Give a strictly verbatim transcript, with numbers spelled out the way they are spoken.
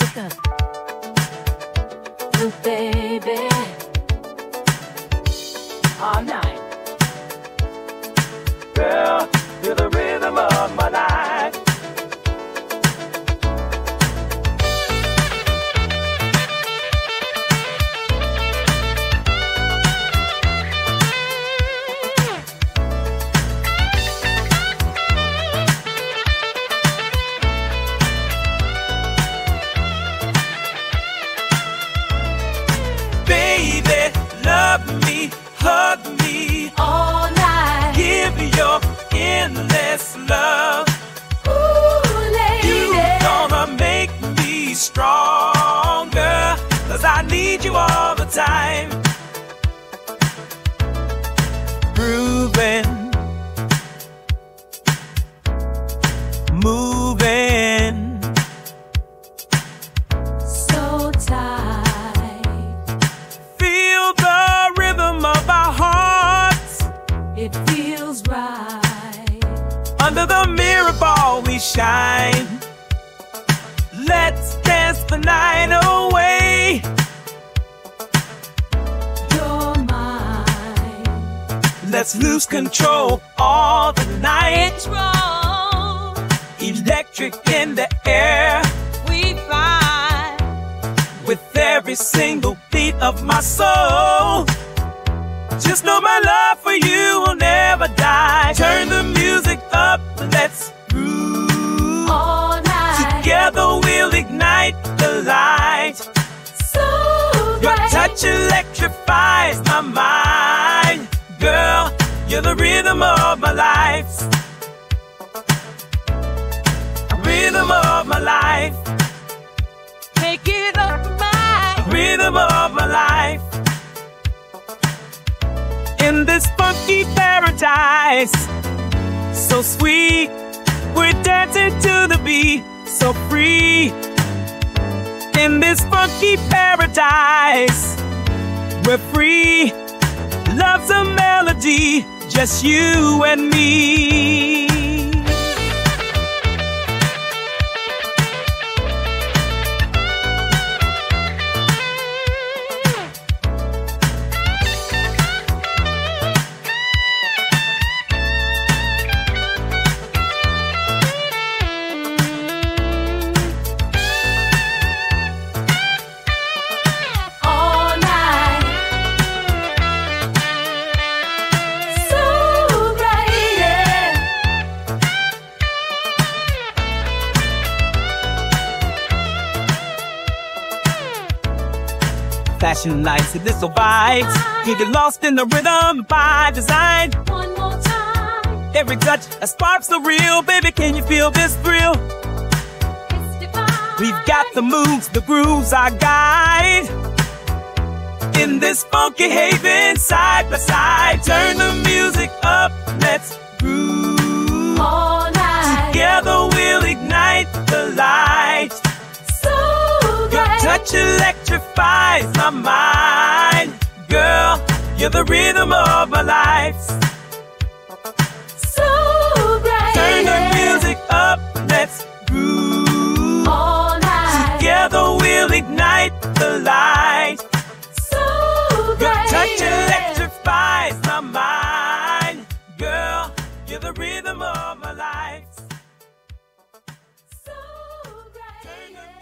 hands up. Oh, baby, all night. Girl, you're the rhythm of my life. Love me, hug me all night. Give me your endless love. Ooh, lady, you're gonna make me stronger, 'cause I need you all the time. Grooving, moving so tight. It feels right. Under the mirror ball we shine. Let's dance the night away. You're mine. Let's lose control all the night. Control. Electric in the air. We fly. With every single beat of my soul. Just know my love for you will never die. Turn the music up, let's groove all night. Together we'll ignite the light. So bright. Your touch electrifies my mind. Girl, you're the rhythm of my life. Rhythm of my life. Make it up my rhythm of my life. In this funky paradise, so sweet, we're dancing to the beat, so free. In this funky paradise, we're free. Love's a melody, just you and me. Flashing lights, it little bites. You get lost in the rhythm by design. One more time. Every touch, a spark's so real. Baby, can you feel this thrill? It's divine. We've got the moves, the grooves, our guide. In this funky haven, side by side. Turn the music up, let's groove all night. Together we'll ignite the light. Touch electrifies my mind. Girl, you're the rhythm of my life. So bright. Turn the music up, let's groove all night. Together we'll ignite the light. So bright. Touch electrifies my mind. Girl, you're the rhythm of my life. So bright.